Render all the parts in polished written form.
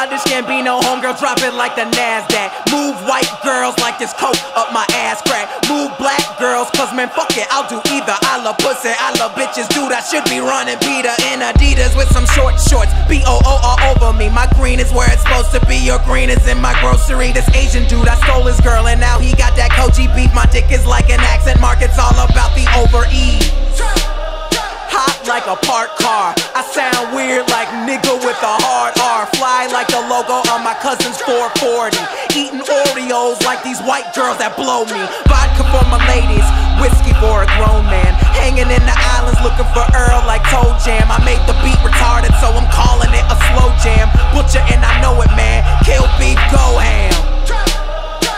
Childish Gambino, homegirl, drop it like the NASDAQ. Move white girls like this coat up my ass crack. Move black girls, cause man, fuck it, I'll do either. I love pussy, I love bitches, dude, I should be running Peter in Adidas with some short shorts. B-O-O all over me, my green is where it's supposed to be. Your green is in my grocery. This Asian dude, I stole his girl and now he got that Koji beef. My dick is like an accent mark, it's all about the overeat. Hot like a parked car, I sound weird like nigga with a hard R. Fly like the logo on my cousin's 440. Eating Oreos like these white girls that blow me. Vodka for my ladies, whiskey for a grown man. Hanging in the islands looking for Earl like Toe Jam. I made the beat retarded so I'm calling it a slow jam. Butcher and I know it, man, kill beef, go ham.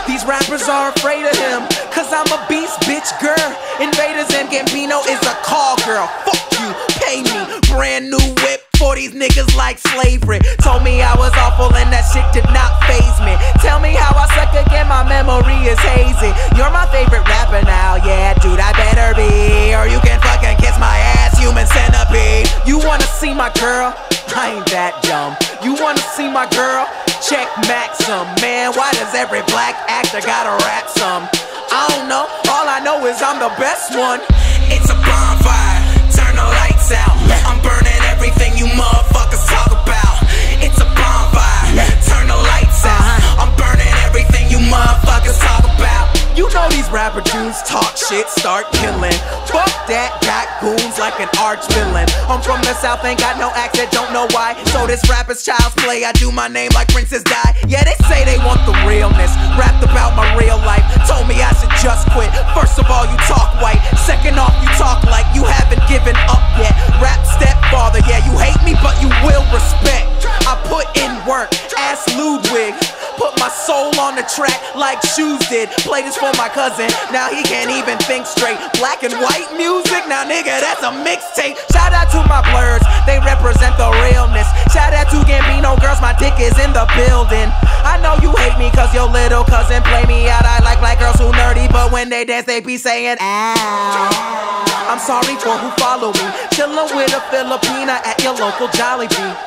These rappers are afraid of him, cause I'm a beast, bitch, girl. Invaders and Gambino is a call girl. Fuck you, pay me. Brand new whip for these niggas like slavery. Told me I was awful and that shit did not faze me. Tell me how I suck again, my memory is hazy. You're my favorite rapper now, yeah, dude, I better be. Or you can fucking kiss my ass, human centipede. You wanna see my girl? I ain't that dumb. You wanna see my girl? Check Maxim, man, why does every black actor gotta rap some? I don't know, all I know is I'm the best one. It's a bonfire, turn the lights out. I'm burning everything you motherfuckers talk about. It's a bonfire, turn the lights out. I'm burning everything you motherfuckers talk about. You know these rapper dudes talk shit, start killing. Fuck that, got goons like an arch villain. I'm from the South, ain't got no accent, don't know why. So this rapper's child's play, I do my name like Princess Di. Yeah, they say they want the realness, rapped about my real life. Told me I should just quit. First of all, you talk white. Second off, you talk like you haven't given up yet. Rap stepfather, yeah, you hate me, but you will respect. I put in work, ass Ludwig. Put my soul on the track like Shoes did. Play this for my cousin, now he can't even think straight. Black and white music, now nigga, that's a mixtape. Shout out to my blurs, they represent the realness. Shout out to Gambino girls, my dick is in the building. I know you hate me cause your little cousin play me out. I like black girls who nerdy, but when they dance they be saying ow. I'm sorry for who follow me. Chillin' with a Filipina at your local Jollibee.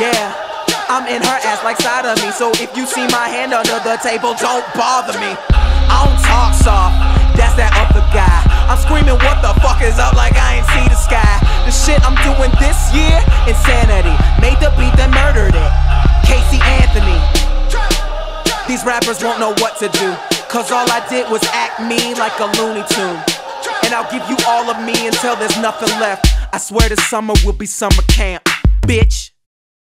Yeah, I'm in her ass like side of me. So if you see my hand under the table, don't bother me. I don't talk soft, that's that other guy. I'm screaming what the fuck is up like I ain't see the sky. The shit I'm doing this year, insanity. Made the beat that murdered it, Casey Anthony. These rappers won't know what to do, cause all I did was act mean like a Looney Tune. And I'll give you all of me until there's nothing left. I swear this summer will be summer camp, bitch.